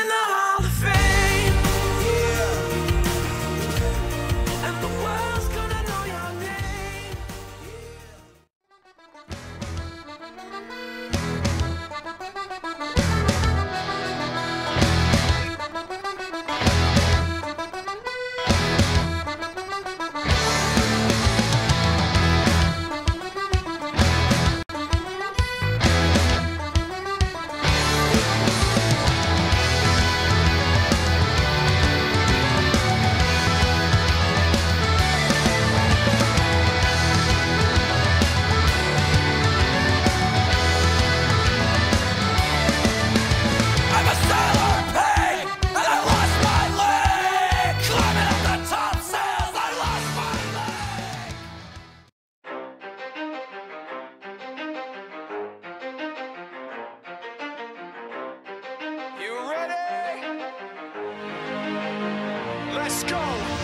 in the Hall of Fame. Let's go!